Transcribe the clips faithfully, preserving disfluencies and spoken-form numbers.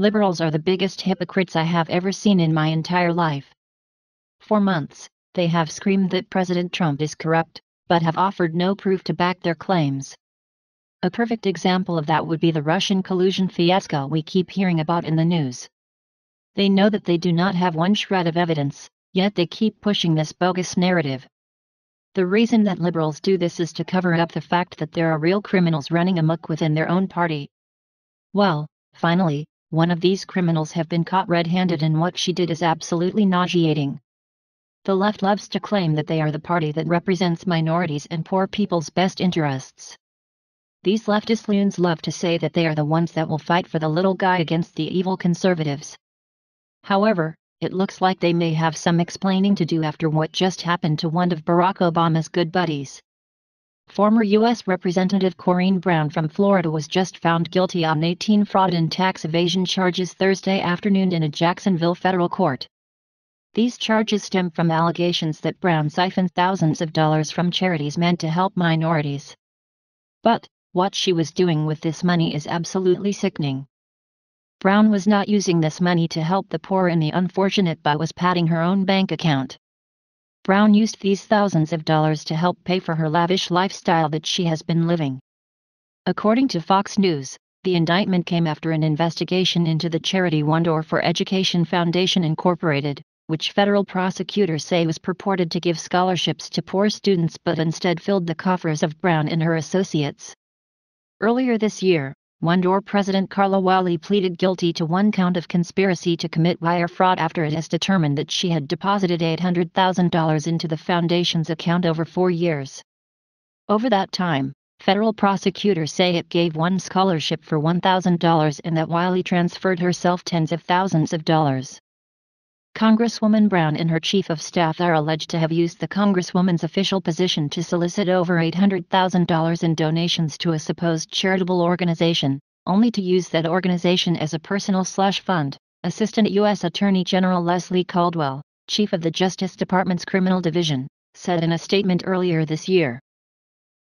Liberals are the biggest hypocrites I have ever seen in my entire life. For months, they have screamed that President Trump is corrupt, but have offered no proof to back their claims. A perfect example of that would be the Russian collusion fiasco we keep hearing about in the news. They know that they do not have one shred of evidence, yet they keep pushing this bogus narrative. The reason that liberals do this is to cover up the fact that there are real criminals running amok within their own party. Well, finally, one of these criminals have been caught red-handed, and what she did is absolutely nauseating. The left loves to claim that they are the party that represents minorities and poor people's best interests. These leftist loons love to say that they are the ones that will fight for the little guy against the evil conservatives. However, it looks like they may have some explaining to do after what just happened to one of Barack Obama's good buddies. Former U S Representative Corrine Brown from Florida was just found guilty on eighteen fraud and tax evasion charges Thursday afternoon in a Jacksonville federal court. These charges stem from allegations that Brown siphoned thousands of dollars from charities meant to help minorities. But what she was doing with this money is absolutely sickening. Brown was not using this money to help the poor and the unfortunate, but was padding her own bank account. Brown used these thousands of dollars to help pay for her lavish lifestyle that she has been living. According to Fox News, the indictment came after an investigation into the charity One Door for Education Foundation Incorporated, which federal prosecutors say was purported to give scholarships to poor students but instead filled the coffers of Brown and her associates. Earlier this year, One Door President Carla Wiley pleaded guilty to one count of conspiracy to commit wire fraud after it is determined that she had deposited eight hundred thousand dollars into the foundation's account over four years. Over that time, federal prosecutors say it gave one scholarship for one thousand dollars and that Wiley transferred herself tens of thousands of dollars. Congresswoman Brown and her chief of staff are alleged to have used the Congresswoman's official position to solicit over eight hundred thousand dollars in donations to a supposed charitable organization, only to use that organization as a personal slush fund, Assistant U S Attorney General Leslie Caldwell, chief of the Justice Department's Criminal Division, said in a statement earlier this year.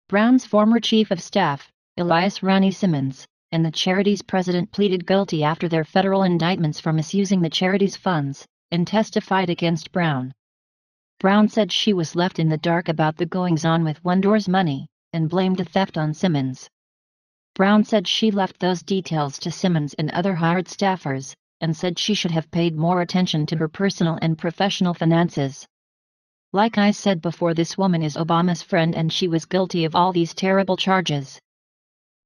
Brown's former chief of staff, Elias Ronnie Simmons, and the charity's president pleaded guilty after their federal indictments for misusing the charity's funds, and testified against Brown. Brown said she was left in the dark about the goings-on with One Door's money, and blamed the theft on Simmons. Brown said she left those details to Simmons and other hired staffers, and said she should have paid more attention to her personal and professional finances. Like I said before, this woman is Obama's friend, and she was guilty of all these terrible charges.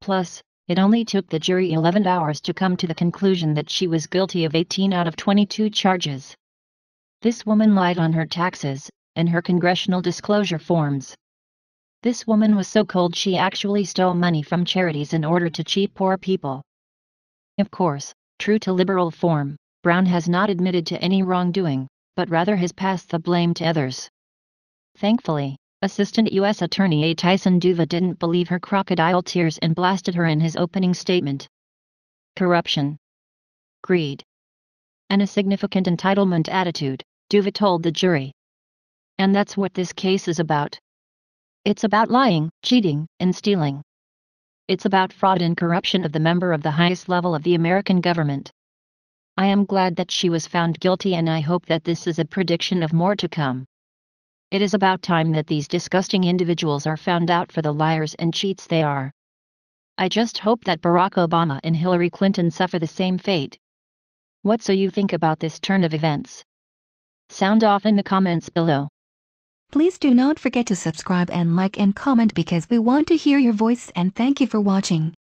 Plus, it only took the jury eleven hours to come to the conclusion that she was guilty of eighteen out of twenty-two charges. This woman lied on her taxes and her congressional disclosure forms. This woman was so cold she actually stole money from charities in order to cheat poor people. Of course, true to liberal form, Brown has not admitted to any wrongdoing, but rather has passed the blame to others. Thankfully, Assistant U S Attorney A. Tyson Duva didn't believe her crocodile tears and blasted her in his opening statement. Corruption, greed, and a significant entitlement attitude, Duva told the jury. And that's what this case is about. It's about lying, cheating, and stealing. It's about fraud and corruption of the member of the highest level of the American government. I am glad that she was found guilty, and I hope that this is a prediction of more to come. It is about time that these disgusting individuals are found out for the liars and cheats they are. I just hope that Barack Obama and Hillary Clinton suffer the same fate. What do you think about this turn of events? Sound off in the comments below. Please do not forget to subscribe and like and comment, because we want to hear your voice, and thank you for watching.